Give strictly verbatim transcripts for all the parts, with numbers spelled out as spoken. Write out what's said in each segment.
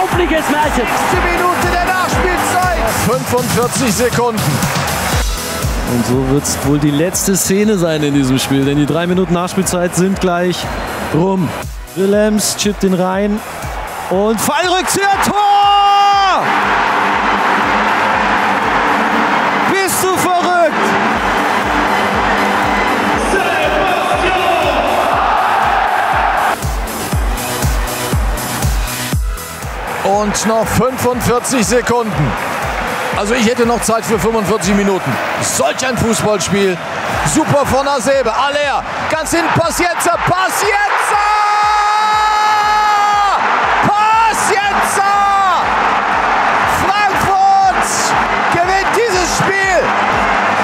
unglaubliches Märchen. Die Minute der Nachspielzeit. fünfundvierzig Sekunden. Und so wird es wohl die letzte Szene sein in diesem Spiel, denn die drei Minuten Nachspielzeit sind gleich rum. Willems chippt ihn rein und Fallrückzieher, Tor! Bist du verrückt? Und noch fünfundvierzig Sekunden. Also ich hätte noch Zeit für fünfundvierzig Minuten. Solch ein Fußballspiel. Super von Hasebe. Aller, ganz hin, Paciencia, Paciencia! Frankfurt gewinnt dieses Spiel.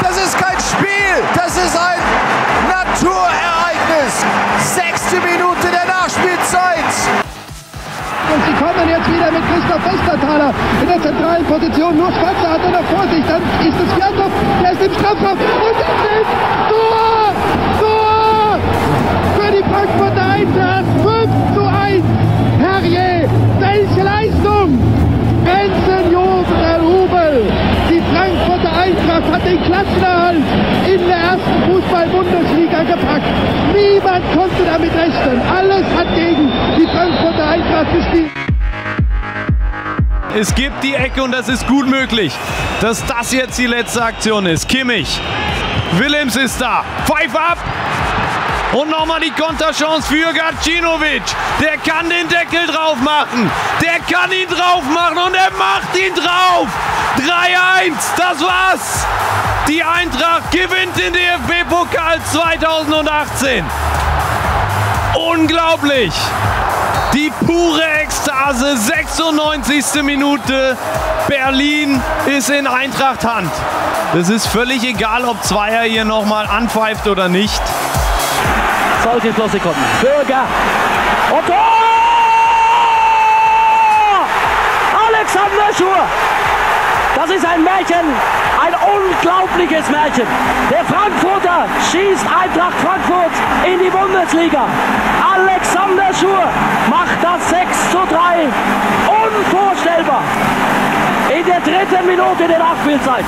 Das ist kein Spiel, das ist ein Naturereignis. Sechste Minute der Nachspielzeit. Und sie kommen jetzt wieder mit Christoph Westertaler in der zentralen Position. Nur Spatzer hat er noch vor sich. Dann ist es Fjörtoft, der ist im Strafraum. Und es ist Tor! Tor! Für die Frankfurter Eintracht. fünf zu eins. Herrier, welche Leistung! Benson, Josef, Rubel. Die Frankfurter Eintracht hat den Klassenerhalt in der ersten Fußball-Bundesliga gepackt. Niemand konnte damit rechnen. Alles hat gegen die Frankfurter Eintracht gespielt. Es gibt die Ecke und das ist gut möglich, dass das jetzt die letzte Aktion ist. Kimmich, Willems ist da. Pfeife ab! Und nochmal die Konterchance für Gacinovic. Der kann den Deckel drauf machen. Der kann ihn drauf machen und er macht ihn drauf. drei eins, das war's. Die Eintracht gewinnt den D F B-Pokal zweitausendachtzehn. Unglaublich. Die pure Ekstase, sechsundneunzigste Minute. Berlin ist in Eintracht Hand. Es ist völlig egal, ob Zweier hier nochmal anpfeift oder nicht. Sollte ins Losse kommen. Bürger. Und Tor! Alexander Schur. Das ist ein Märchen. Ein unglaubliches Märchen. Der Frankfurter schießt Eintracht Frankfurt in die Bundesliga. Alexander Schur macht das sechs zu drei. Unvorstellbar. In der dritten Minute der Nachspielzeit.